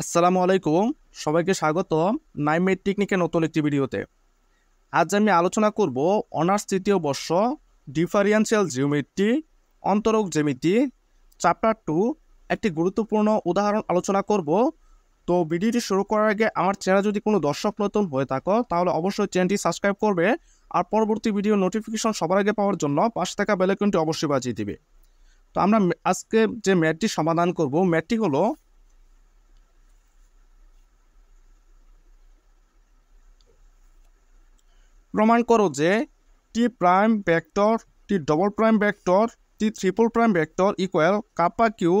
আসসালামু আলাইকুম সবাইকে স্বাগত নাইমেট টেকনিকের নতুন একটি ভিডিওতে। আজ আমি আলোচনা করব অনার্স তৃতীয় বর্ষ ডিফারেনশিয়াল জিওমেট্রি অন্তরক জ্যামিতি চ্যাপ্টার 2 একটি গুরুত্বপূর্ণ উদাহরণ আলোচনা করব। তো ভিডিওটি শুরু করার আগে আমার চ্যানেল যদি কোনো দর্শক নতুন হয়ে থাকো তাহলে অবশ্যই চ্যানেলটি সাবস্ক্রাইব করবে আর পরবর্তী ভিডিও নোটিফিকেশন সবার আগে পাওয়ার জন্য পাশে থাকা বেল আইকনটি অবশ্যই বাজিয়ে দিবে। তো আমরা আজকে যে ম্যাথটি সমাধান করব ম্যাথটি হলো প্রমাণ করো যে T prime vector T double prime vector T triple prime vector equal kappa cube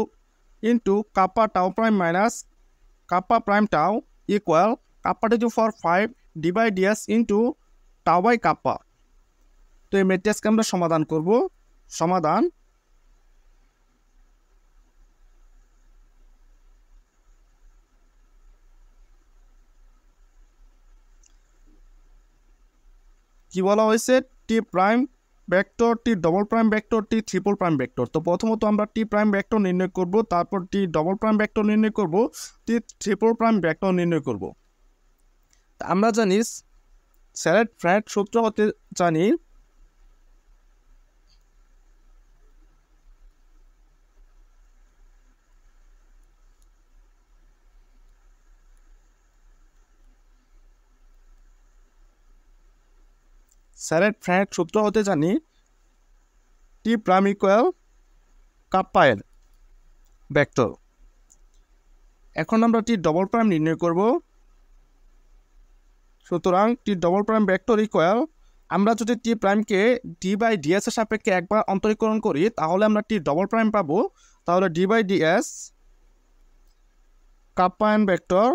into kappa tau prime minus kappa prime tau equal kappa two for 5 D by DS into tau by kappa. তো এই ম্যাথটিকে আমরা সমাধান করব। সমাধান কি বলা হয়েছে T prime vector T double prime vector T triple prime vector. তো প্রথমত আমরা টি প্রাইম ভেক্টর নির্ণয় করব, তারপর টি ডবল প্রাইম ভেক্টর নির্ণয় করব, টি ট্রিপল প্রাইম ভেক্টর নির্ণয় করব। আমরা জানি স্যালট-ফ্রেট সূত্র হতে জানি স্যালট-ফ্রেট সূত্র হতে জানি টি প্রাইম ইকুয়াল কাপ্পা এর ভেক্টর। এখন আমরা টি ডবল প্রাইম নির্ণয় করব। সুতরাং T double prime vector equal আমরা যদি টি প্রাইমকে ডি বাই ডিএস এর সাপেক্ষে একবার অন্তরীকরণ করি তাহলে আমরা টি ডবল প্রাইম পাবো। তাহলে D by DS kappa N vector,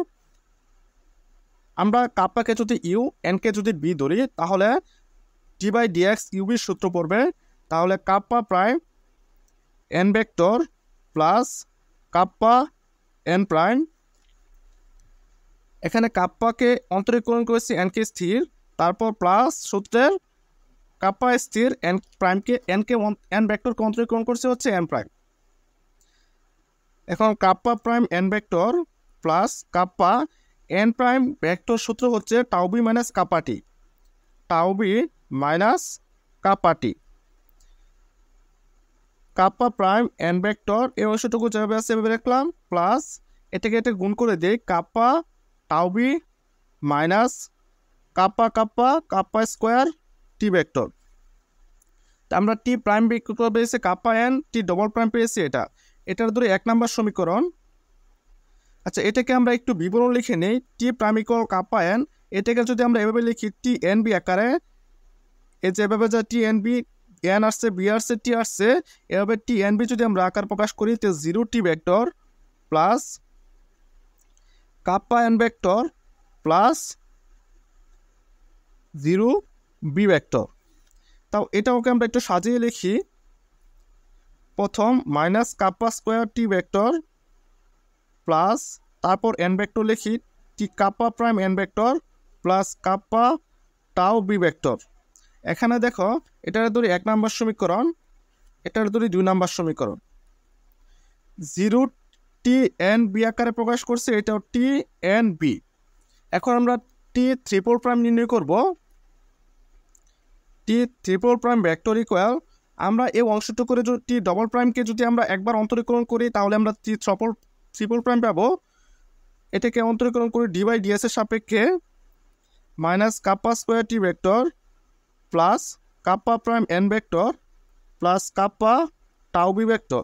আমরা কাপ্পাকে যদি ইউ এনকে যদি বি ধরি তাহলে ডি বাই ডিএক্স ইউবির সূত্র পড়বে। তাহলে kappa prime N vector plus kappa N prime, এখানে কাপ্পাকে অন্তরীকরণ করেছি এনকে স্থির, তারপর প্লাস সূত্রের কাপ্পা স্থির এন প্রাইমকে এনকে এন ভেক্টরকে অন্তরীকরণ করেছে হচ্ছে এন প্রাইম। এখন kappa prime N vector plus kappa N prime vector সূত্র হচ্ছে tau B minus kappa T, tau B minus kappa T. Kappa prime N vector এই অংশটুকু যেভাবে আছে এভাবে রাখলাম, প্লাস এটাকে এটা গুণ করে দিই kappa tau B minus kappa kappa kappa square T vector. আমরা টি প্রাইম ভেক্টর পেয়েছি kappa N, T double prime পেয়েছি এটার ধরে 1 নম্বর সমীকরণ। আচ্ছা এটাকে আমরা একটু বিবরণ লিখে নেই। T prime equal kappa N, এটাকে যদি আমরা এভাবে লিখি টি এন বি আকারে, এই যে এভাবে যা টি এন বি এন আসছে বি আসছে টি আসছে, এভাবে টি এন বি যদি আমরা আকার প্রকাশ করি তো 0 T vector plus kappa N vector plus 0 B vector. তাও এটাকে আমরা একটু সাজিয়ে লিখি। প্রথম minus kappa square T vector plus তারপর এন ভেক্টর লিখি T kappa prime N vector plus kappa tau B vector. এখানে দেখো এটার ধরি 1 নম্বর সমীকরণ, এটার ধরি 2 নম্বর সমীকরণ। 0 টি এন বি আকারে প্রকাশ করছে, এটাও টি এন বি। এখন আমরা টি ট্রিপল প্রাইম নির্ণয় করব। T triple prime vector equal আমরা এই অংশটুকু করে টি ডবল প্রাইমকে যদি আমরা একবার অন্তরীকরণ করি তাহলে আমরা টি ট্রিপল প্রাইম পাবো। এটাকে অন্তরীকরণ করে ডি বাই ডিএস এর সাপেক্ষে minus kappa square T vector plus kappa prime N vector plus kappa tau B vector.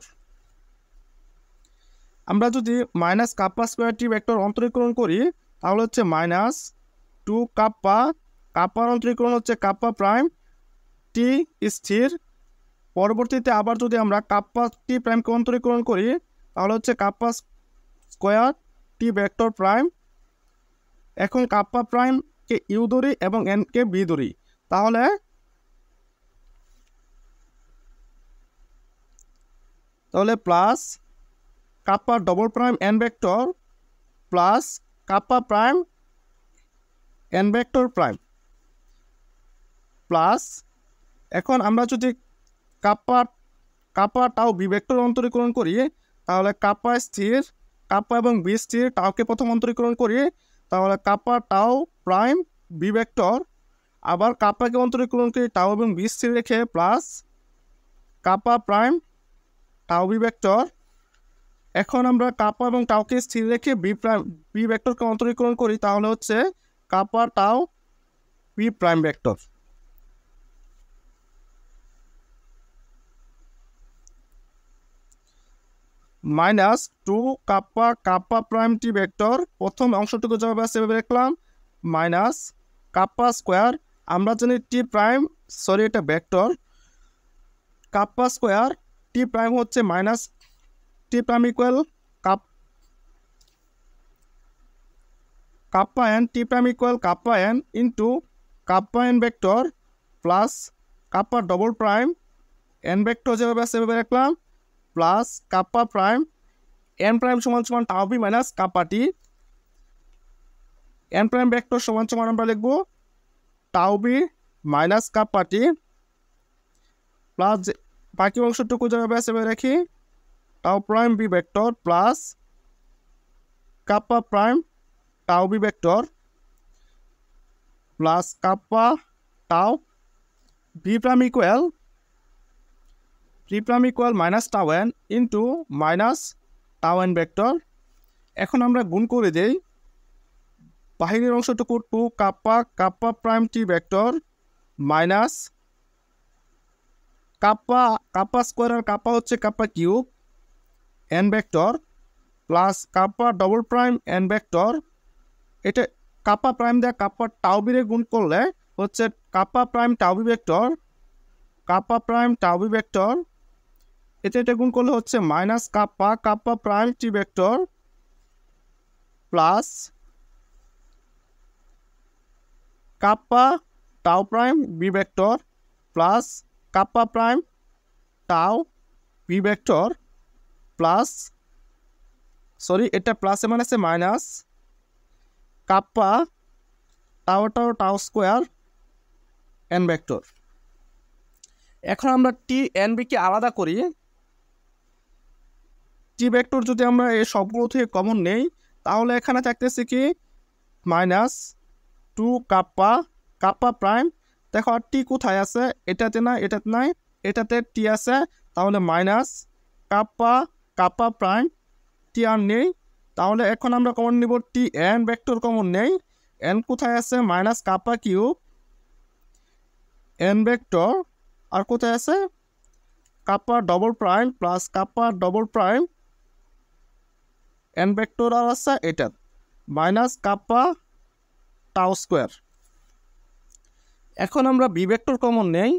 আমরা যদি minus kappa square T vector অন্তরীকরণ করি তাহলে হচ্ছে মাইনাস 2 কাপ্পা, কাপ্পার অন্তরীকরণ হচ্ছে কাপ্পা প্রাইম টি স্থির। পরবর্তীতে আবার যদি আমরা কাপ্পা টি প্রাইমকে অন্তরীকরণ করি তাহলে হচ্ছে kappa square T vector prime. এখন কাপ্পা প্রাইমকে ইউ ধরি এবং এনকে বি ধরি, তাহলে তাহলে plus kappa double prime N vector plus kappa prime N vector prime plus. এখন আমরা যদি kappa kappa tau B vector অন্তরীকরণ করি তাহলে কাপ্পা স্থির কাপা এবং বিএসটির টাউকে প্রথম অন্তরীকরণ করি তাহলে কাপা টাউ প্রাইম বি ভেক্টর আবার কাপাকে অন্তরীকরণ করি টাউ এবং বিএসটি রেখে plus kappa prime tau B vector এখন আমরা কাপা এবং টাউকে স্থির রেখে বি প্রাইম বি ভেক্টরকে অন্তরীকরণ করি তাহলে হচ্ছে kappa tau B prime vector minus two kappa kappa prime T vector प्रथम अंशटुकू जगह से लिखल माइनस कापा स्क्वायर आमरा जानी टी प्राइम सरि एटा vector kappa square T prime होच्छे minus T prime equal kappa N T prime equal kappa N into kappa N vector plus kappa double prime N vector जगह से लिखल plus kappa prime N prime समान समान tau B minus kappa T N prime vector समान समान आमरा लिखब tau B minus kappa T plus बाकी अंशटुकू जगह हिसाब रखी tau prime B vector plus kappa prime tau B vector plus kappa tau B prime equal T prime equal minus tau N into minus tau N vector एखन आमरा गुण करे देई बाहिरेर अंशटुकु two kappa kappa prime T vector minus kappa kappa square kappa होच्छे kappa cube N vector plus kappa double prime N vector एटा kappa prime दिये कापा टाउ बी रे गुण करले होच्छे kappa prime tau B vector kappa prime tau B vector एते गुण करले होच्छे minus kappa kappa prime T vector plus kappa tau prime B vector plus kappa prime tau B vector plus sorry एटा plus माने से minus kappa tau tau tau square N vector এখন আমরা টি N B কে আলাদা করি টি vector যদি আমরা এই সবগুলো থেকে কমন নেই তাহলে এখানে থাকতেছে কি মাইনাস টু কাপা কাপা প্রাইম দেখো টি কোথায় আছে এটাতে না এটাতে নাই এটাতে টি আছে তাহলে মাইনাস কাপা কাপা প্রাইম টি আর নেই তাহলে এখন আমরা কমন নিব টি এন ভেক্টর কমন নেই এন কোথায় আছে মাইনাস কাপা কিউব এন ভেক্টর और कोথায় আছে kappa double prime plus kappa double prime N vector और আছে এটা माइनस कापा टाउ स्क्वायर এখন আমরা বি ভেক্টর কমন নেই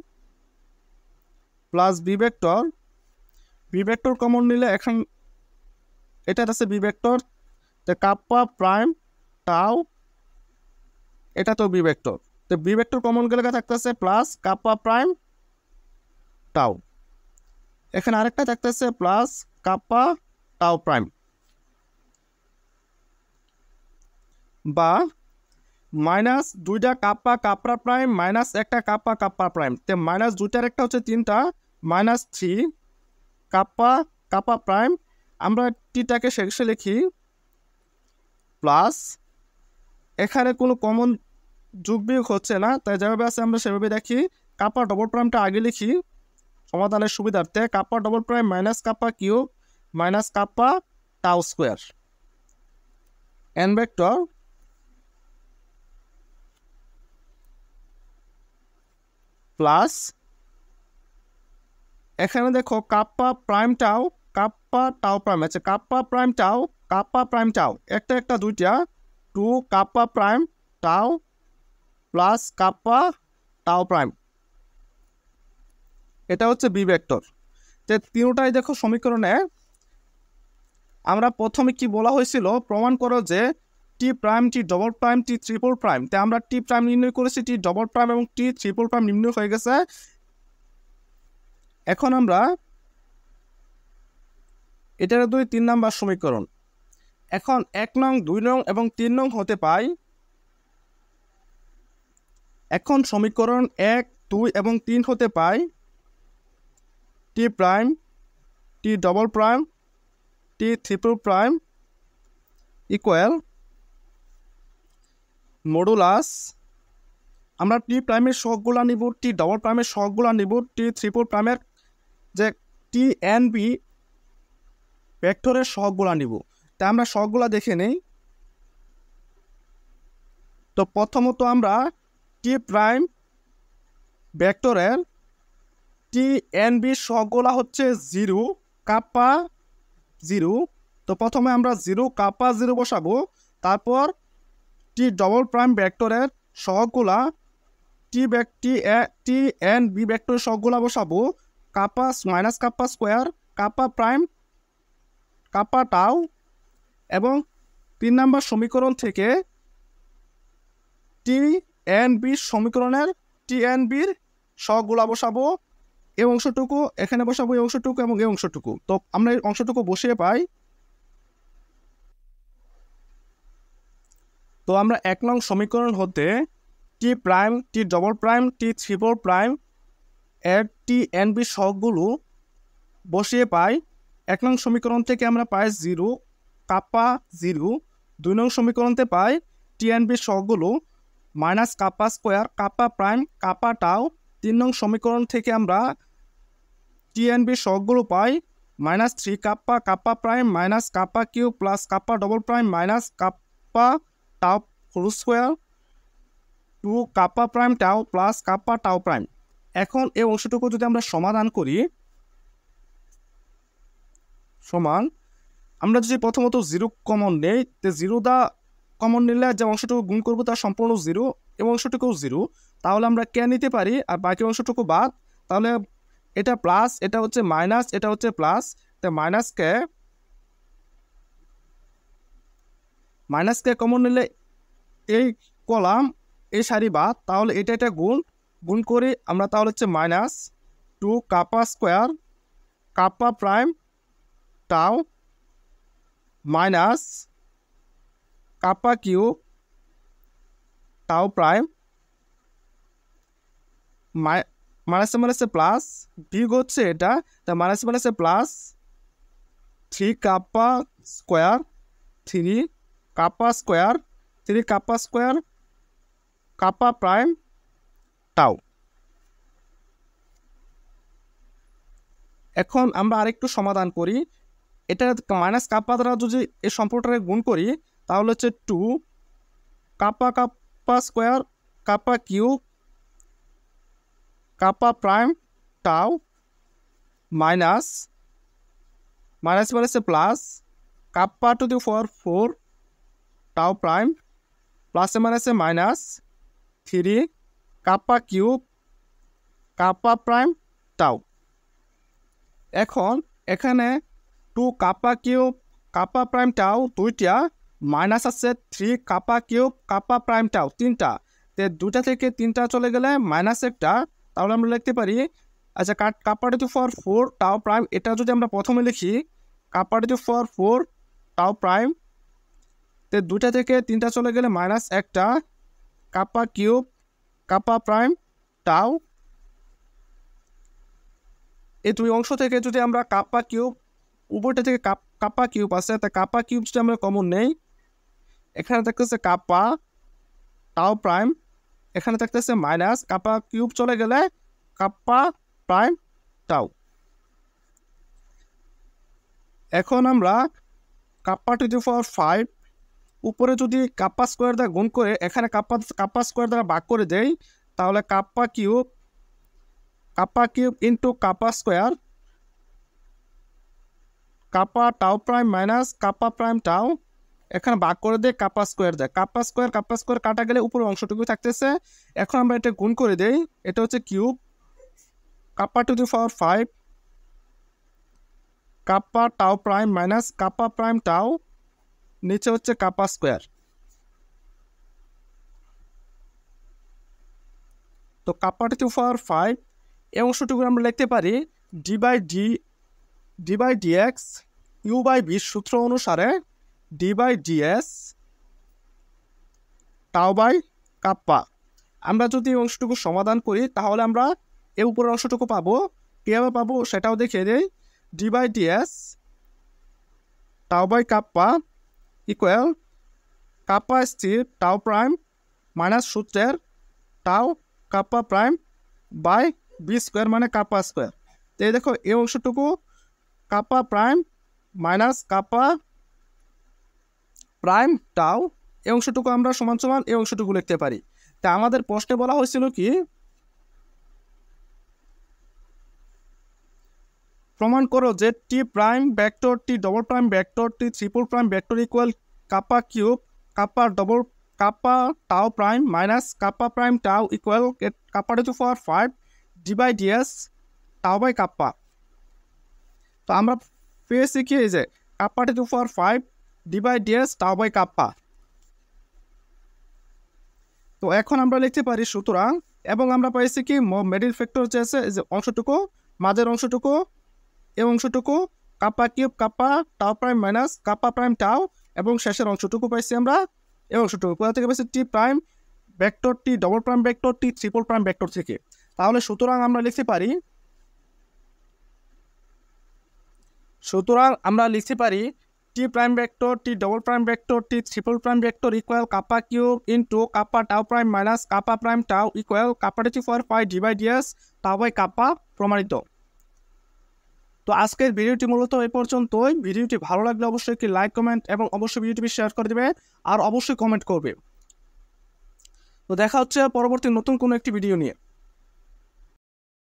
প্লাস বি ভেক্টর কমন নিলে এখন এটা আছে বি ভেক্টর তে কাপা প্রাইম টাউ এটা তো বি ভেক্টর তে বি ভেক্টর কমন গেলে থাকতেছে প্লাস কাপা প্রাইম टाउ एखाने आरेकटा थाकतेछे प्लस कापा टाउ प्राइम बा माइनस दुइटा कापा कापा प्राइम माइनस एकटा कापा कापा प्राइम ते माइनस दुइटार एकटा होच्छे तीनटा minus three kappa kappa prime आमरा टीटाके शेषे लिखी प्लस एखाने कोनो कमन जोग बियोग होच्छे ना ताई जेभाबे आछे आमरा सेभाबे देखी कापा डबल प्राइमटा आगे लिखी समाधान सुविधार्थे kappa double prime minus kappa cube minus kappa tau square N vector plus एखाने देखो कापा प्राइम आछे कापा प्राइम टाउ एकटा एकटा दुइटा two kappa prime tau plus kappa tau prime এটা হচ্ছে বি ভেক্টর তে তিনটাই দেখো সমীকরণে আমরা প্রথমে কি বলা হয়েছিল প্রমাণ করো যে T prime T double prime T triple prime তে আমরা টি প্রাইম নির্ণয় করেছি টি ডবল প্রাইম এবং টি ট্রিপল প্রাইম নির্ণয় হয়ে গেছে এখন আমরা এটার দুই তিন নাম্বার সমীকরণ এখন 1 নং 2 নং এবং 3 নং হতে পাই এখন সমীকরণ 1 2 এবং 3 হতে পাই T prime T double prime T triple prime equal modulus আমরা টি প্রাইমের শখগুলো নিব, টি ডবল প্রাইমের শখগুলো নিব, টি ট্রিপল প্রাইমের যে টি এন বি ভেক্টরের শখগুলো নিব। তাই আমরা শখগুলো দেখে নেই। তো প্রথমত আমরা টি প্রাইম ভেক্টরের টি এন বি শখগুলো হচ্ছে জিরো কাপা জিরো। তো প্রথমে আমরা জিরো কাপা জিরো বসাবো, তারপর টি ডবল প্রাইম ভেক্টরের শখগুলা টি এন বি ভেক্টরের শখগুলা বসাবো কাপা minus kappa square kappa prime kappa টাও। এবং 3 নম্বর সমীকরণ থেকে টি এন বি সমীকরণের টি এন বির শখগুলা বসাবো, এই অংশটুকু এখানে বসাবো, এই অংশটুকু এবং এই অংশটুকু। তো আমরা এই অংশটুকু বসিয়ে পাই। তো আমরা 1 নং সমীকরণ হতে T prime T double prime T triple prime এর টি এন বি শখগুলো বসিয়ে পাই। 1 নং সমীকরণ থেকে আমরা পাই জিরো কাপা জিরো। 2 নং সমীকরণতে পাই টি এন বি শখগুলো minus kappa square kappa prime kappa tau. 3 নং সমীকরণ থেকে আমরা টি এন বি শখগুলো পাই minus three kappa kappa prime minus kappa cube plus kappa double prime minus kappa tau whole square two kappa prime tau plus kappa tau prime. এখন এই অংশটুকু যদি আমরা সমাধান করি, সমান আমরা যদি প্রথমত জিরো কমন নেই, তো জিরো দা কমন নিলে যে অংশটুকু গুণ করবো তা সম্পূর্ণ জিরো, এই অংশটুকুও জিরো, তাহলে আমরা কে নিতে পারি আর বাকি অংশটুকু বাদ। তাহলে এটা প্লাস, এটা হচ্ছে মাইনাস, এটা হচ্ছে প্লাস, তো মাইনাস কে কমন নিলে এই কলাম এই সারি বাদ, তাহলে এটা এটা গুণ গুণ করে আমরা তাহলে হচ্ছে minus two kappa square kappa prime tau minus kappa cube tau prime মাইনাসে মাইনাসে প্লাস বিগ হচ্ছে এটা, তা মাইনাসে মাইনাসে plus three kappa square three kappa square three kappa square kappa prime tau. এখন আমরা আরেকটু সমাধান করি। এটা মাইনাস কাপা দ্বারা যদি এই সম্পর্কটাকে গুণ করি তাহলে হচ্ছে টু কাপা কাপা স্কোয়ার কাপা Q kappa prime tau minus minus মাইনাসে plus kappa two the four four tau prime প্লাসে মাইনাসে minus three kappa cube kappa prime tau. এখন এখানে টু কাপা কিউব কাপা প্রাইম টাও 2টা মাইনাস আছে, three kappa cube kappa prime টাও 3টা, তো 2টা থেকে 3টা চলে গেলে মাইনাস একটা, তাহলে আমরা লিখতে পারি আচ্ছা kappa two for four tau prime. এটা যদি আমরা প্রথমে লিখি kappa two for four tau prime, তো 2টা থেকে 3টা চলে গেলে মাইনাস একটা কাপা কিউব কাপা প্রাইম টাও। এই 2 অংশ থেকে যদি আমরা কাপা কিউব উপরটা থেকে কাপা কিউব আছে, তা কাপা কিউব যদি আমরা কমন নেই, এখানে থাকতেছে কাপা টাও প্রাইম, এখানে থাকতেছে মাইনাস কাপা কিউব চলে গেলে কাপা প্রাইম টাও। এখন আমরা কাপা টু দি পাওয়ার 5 উপরে যদি কাপা স্কোয়ার দ্বারা গুণ করে এখানে কাপা কাপা স্কোয়ার দ্বারা ভাগ করে দেই, তাহলে কাপা কিউব ইন্টু কাপা স্কোয়ার কাপা tau prime minus kappa prime টাও, এখানে ভাগ করে দেয় কাপা স্কোয়ার দেয়, কাপা স্কোয়ার কাটা গেলে উপরের অংশটুকু থাকতেছে। এখন আমরা এটা গুণ করে দেই, এটা হচ্ছে কিউব কাপা টু দি পাওয়ার 5 কাপা tau prime minus kappa prime টাও, নিচে হচ্ছে কাপা স্কোয়ার। তো কাপা টু দি পাওয়ার 5 এই অংশটুকু আমরা লিখতে পারি D by D X U by B সূত্র অনুসারে D by D S tau by kappa. আমরা যদি এই অংশটুকু সমাধান করি তাহলে আমরা এই উপরের অংশটুকু পাবো, কীভাবে পাবো সেটাও দেখিয়ে দেই। D by D S tau by kappa equal kappa स्थिर टाउ प्राइम माइनस सूत्र tau kappa prime by B square माने कापा स्क्वायर। तो ये देखो ये अंशटुकू kappa prime minus kappa prime tau ए अंशटुकू आमरा समान समान ए अंशटुकू लिखते पारी। तो आमादेर प्रश्ने बला हयेछिलो कि प्रमाण करो जे T prime vector T double prime vector T triple prime vector equal kappa cube kappa double kappa tau prime minus kappa prime tau equal kappa to power 5 D by D S tau by kappa. तो आमरा पेयेछि कि एई जे kappa to power 5 D by D S tau by kappa. तो एखन आमरा लिखते पारी सूत्रां एबं आमरा पाइछि कि मिडल फैक्टर जे आछे जे अंशटुकु माझेर अंशटुकु ए अंशटुकू kappa cube kappa tau prime minus kappa prime tau एवं शेषेर अंशटुकू पाइछि आमरा ए अंशटुकू कोथा थेके पाइछि T prime vector T double prime vector T triple prime vector थेके। ताहले सूत्रां आमरा लिखते पारी T prime vector T double prime vector T triple prime vector equal kappa cube into kappa tau prime minus kappa prime tau equal kappa to power 5 D by D S tau by kappa प्रमाणित। तो आजकल भिडियोटी मूलत ए पर्यन्तই। भिडियोटी भालो लागले अवश्य एक like comment और अवश्य भिडियोटी शेयर कर देबे और अवश्य कमेंट करबे। तो देखा हच्छे परवर्ती नतून कोनो एकटी भिडियो निये।